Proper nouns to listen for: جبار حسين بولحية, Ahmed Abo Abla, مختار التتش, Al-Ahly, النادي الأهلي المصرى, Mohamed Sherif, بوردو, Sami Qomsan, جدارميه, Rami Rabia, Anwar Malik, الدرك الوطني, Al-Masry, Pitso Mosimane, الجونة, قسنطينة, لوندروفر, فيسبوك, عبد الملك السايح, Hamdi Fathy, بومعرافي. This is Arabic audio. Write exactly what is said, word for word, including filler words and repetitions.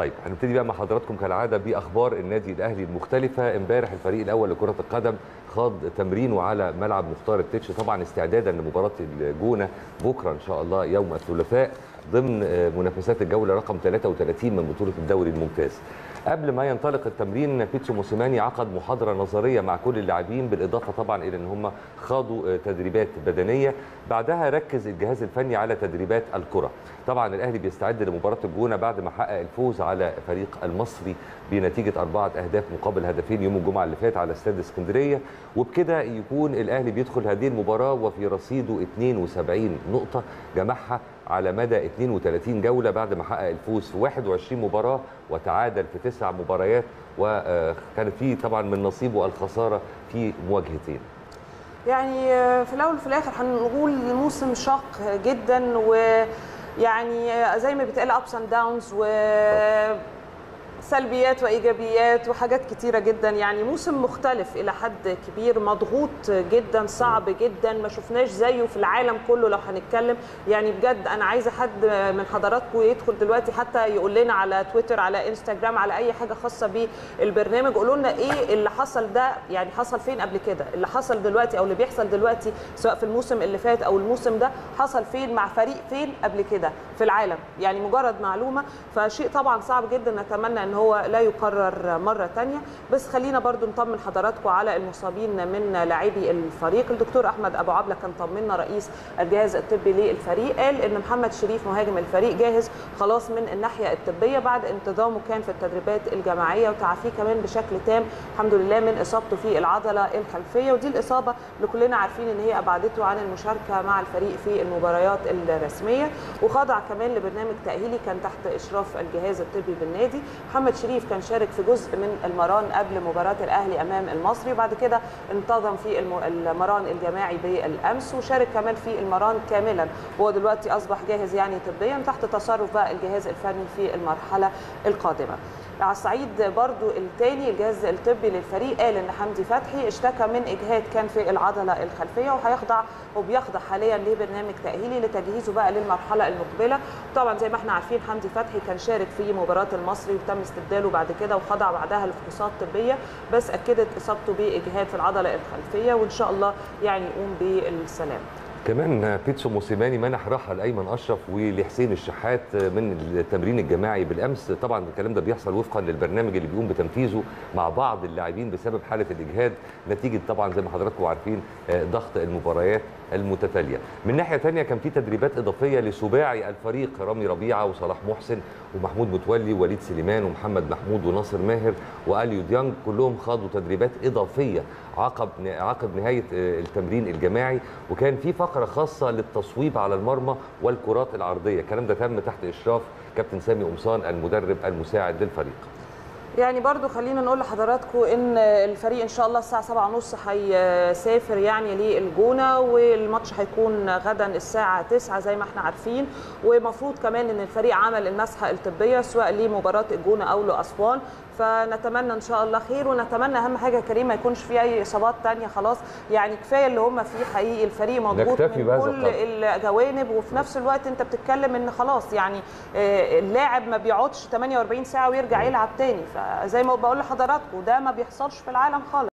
طيب هنبتدي بقى مع حضراتكم كالعاده باخبار النادي الاهلي المختلفه. امبارح الفريق الاول لكره القدم خاض تمرينه على ملعب مختار التتش، طبعا استعدادا لمباراه الجونه بكره ان شاء الله يوم الثلاثاء ضمن منافسات الجوله رقم ثلاثة وثلاثين من بطوله الدوري الممتاز. قبل ما ينطلق التمرين بيتسو موسيماني عقد محاضره نظريه مع كل اللاعبين، بالاضافه طبعا الى ان هم خاضوا تدريبات بدنيه، بعدها ركز الجهاز الفني على تدريبات الكره. طبعا الاهلي بيستعد لمباراه الجونه بعد ما حقق الفوز على فريق المصري بنتيجه اربعه اهداف مقابل هدفين يوم الجمعه اللي فات على استاد اسكندريه، وبكده يكون الاهلي بيدخل هذه المباراه وفي رصيده اثنين وسبعين نقطه جمعها على مدى اثنين وثلاثين جولة بعد ما حقق الفوز في واحد وعشرين مباراة وتعادل في تسع مباريات، وكان فيه طبعا من نصيبه الخسارة في مواجهتين. يعني في الأول وفي الآخر هنقول موسم شاق جدا، ويعني زي ما بيتقال ups and downs و سلبيات وإيجابيات وحاجات كتيرة جدا. يعني موسم مختلف إلى حد كبير، مضغوط جدا، صعب جدا، ما شفناش زيه في العالم كله لو هنتكلم. يعني بجد أنا عايزة حد من حضراتكم يدخل دلوقتي حتى يقول لنا على تويتر، على انستجرام، على أي حاجة خاصة بالبرنامج، قولوا لنا إيه اللي حصل ده، يعني حصل فين قبل كده، اللي حصل دلوقتي أو اللي بيحصل دلوقتي سواء في الموسم اللي فات أو الموسم ده حصل فين مع فريق فين قبل كده في العالم. يعني مجرد معلومة، فشيء طبعا صعب جدا، نتمنى ان هو لا يكرر مره ثانيه. بس خلينا برضو نطمن حضراتكم على المصابين من لاعبي الفريق. الدكتور احمد ابو عبله كان طمنا، رئيس الجهاز الطبي للفريق، قال ان محمد شريف مهاجم الفريق جاهز خلاص من الناحيه الطبيه بعد انتظامه كان في التدريبات الجماعيه وتعافيه كمان بشكل تام الحمد لله من اصابته في العضله الخلفيه، ودي الاصابه اللي كلنا عارفين ان هي ابعدته عن المشاركه مع الفريق في المباريات الرسميه، وخضع كمان لبرنامج تاهيلي كان تحت اشراف الجهاز الطبي بالنادي. محمد شريف كان شارك في جزء من المران قبل مباراة الأهلي أمام المصري، وبعد كده انتظم في المران الجماعي بالأمس، وشارك كمان في المران كاملا، وهو دلوقتي أصبح جاهز يعني طبيا تحت تصرف بقى الجهاز الفني في المرحلة القادمة. على الصعيد برضو الثاني، الجهاز الطبي للفريق قال ان حمدي فتحي اشتكى من اجهاد كان في العضله الخلفيه، وهيخضع وبيخضع حاليا لبرنامج تاهيلي لتجهيزه بقى للمرحله المقبله. طبعا زي ما احنا عارفين حمدي فتحي كان شارك في مباراه المصري وتم استبداله بعد كده وخضع بعدها لفحوصات طبيه، بس اكدت اصابته باجهاد في العضله الخلفيه، وان شاء الله يعني يقوم بالسلام. كمان بيتسو موسيماني منح راحه لايمن اشرف ولحسين الشحات من التمرين الجماعي بالامس. طبعا الكلام ده بيحصل وفقا للبرنامج اللي بيقوم بتنفيذه مع بعض اللاعبين بسبب حاله الاجهاد نتيجه طبعا زي ما حضراتكم عارفين ضغط المباريات المتتاليه. من ناحيه ثانيه كان في تدريبات اضافيه لسباعي الفريق رامي ربيعه وصلاح محسن ومحمود متولي ووليد سليمان ومحمد محمود وناصر ماهر واليو ديانج، كلهم خاضوا تدريبات اضافيه عقب عقب نهايه التمرين الجماعي، وكان في فقره خاصه للتصويب على المرمى والكرات العرضيه. الكلام ده تم تحت اشراف كابتن سامي قمصان المدرب المساعد للفريق. يعني برضو خلينا نقول لحضراتكم ان الفريق ان شاء الله الساعه سبعة ونص هيسافر يعني للجونه، والماتش هيكون غدا الساعه تسعة زي ما احنا عارفين، ومفروض كمان ان الفريق عمل المسحه الطبيه سواء لمباراه الجونه او لاسوان، فنتمنى ان شاء الله خير، ونتمنى اهم حاجه كريم ما يكونش في اي اصابات ثانيه. خلاص يعني كفايه اللي هم فيه حقيقي، الفريق مضغوط من كل الجوانب، وفي نفس الوقت انت بتتكلم ان خلاص يعني اللاعب ما بيقعدش ثمانية وأربعين ساعه ويرجع يلعب تاني، فزي ما بقول لحضراتكم ده ما بيحصلش في العالم خالص.